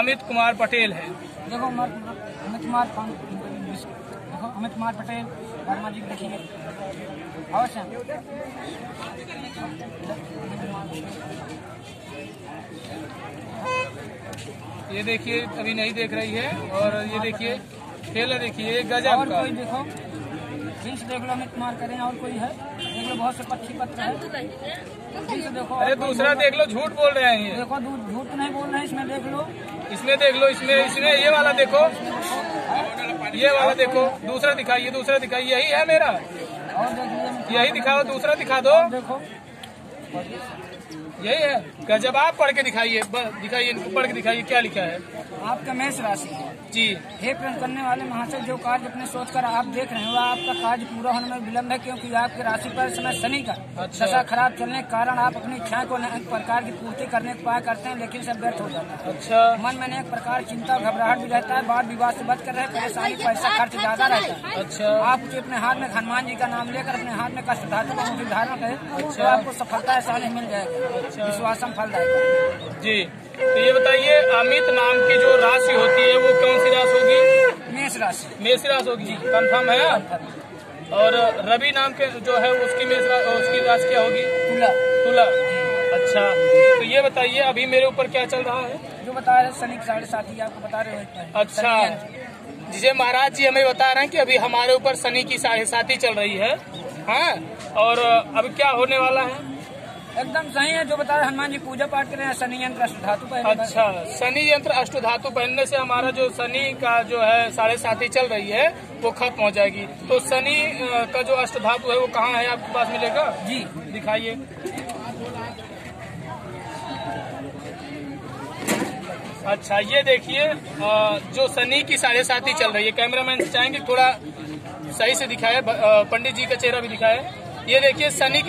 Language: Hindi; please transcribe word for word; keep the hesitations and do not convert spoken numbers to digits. अमित कुमार पटेल है। देखो अमित कुमार देखो अमित कुमार पटेल वर्मा जी देखिए अवश्य ये देखिए अभी नहीं देख रही है। और ये देखिए ठेला देखिए गजब का। कोई देखो बीस देख लो अमित कुमार करें और कोई है देख लो बहुत से पक्षी पत्र है देखो। अरे दूसरा देख लो झूठ बोल रहे हैं। देखो झूठ नहीं बोल रहे हैं इसमें देख लो इसमें देख लो इसमें इसमें ये वाला देखो ये वाला देखो दूसरा दिखाइए दूसरा दिखाइए यही है मेरा यही दिखाओ दूसरा दिखा दो यही है। गजब आप पढ़ के दिखाइए दिखाइए इनको पढ़ के दिखाइए क्या लिखा है। आपका मेष राशि जी हे प्रण करने वाले महाशय जो कार्य अपने सोच कर आप देख रहे हो आपका कार्य पूरा होने में विलम्ब है क्योंकि आपकी राशि पर समय शनि का अच्छा। दशा खराब चलने के कारण आप अपनी इच्छाएं को अनेक प्रकार की पूर्ति करने के उपाय करते हैं लेकिन सब व्यर्थ हो जाता है। अच्छा मन में अनेक प्रकार चिंता घबराहट भी रहता है। वाद विवाद से बच कर रहे परेशानी पैसा खर्च ज्यादा रहता है। अच्छा आप अपने हाथ में हनुमान जी का नाम लेकर अपने हाथ में कष्ट धातु का मुझे धारण है तो आपको सफलता ऐसा मिल जाएगा विश्वासम फल जाएगा जी। तो ये बताइए अमित नाम की जो राशि होती है वो कौन सी राशि होगी? मेष राशि। मेष राशि होगी कंफर्म है आप। और रवि नाम के जो है उसकी मेष उसकी राशि क्या होगी? तुला। तुला अच्छा। तो ये बताइए अभी मेरे ऊपर क्या चल रहा है? जो बता रहे शनि साढ़े सात ही आपको बता रहे हो। अच्छा जिसे महाराज जी हमें बता रहे हैं कि अभी हमारे ऊपर शनि की साढ़े सात ही चल रही है। हाँ और अब क्या होने वाला है? एकदम सही है जो बता रहे हनुमान जी पूजा पाठ कर रहे हैं शनि यंत्र अष्टधातु पहनने। अच्छा शनि यंत्र अष्टधातु पहनने से हमारा जो शनि का जो है साढ़े साथी चल रही है वो खत्म हो जाएगी। तो शनि का जो अष्टधातु है वो कहाँ है आपके पास मिलेगा? जी दिखाइए। अच्छा ये देखिए जो शनि की साढ़े साथी चल रही है कैमरामैन चाहेंगे थोड़ा सही से दिखाए पंडित जी का चेहरा भी दिखाए। ये देखिए शनि